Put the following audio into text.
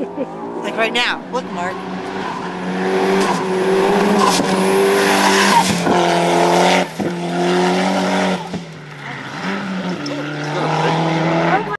Like right now. Look, Mark.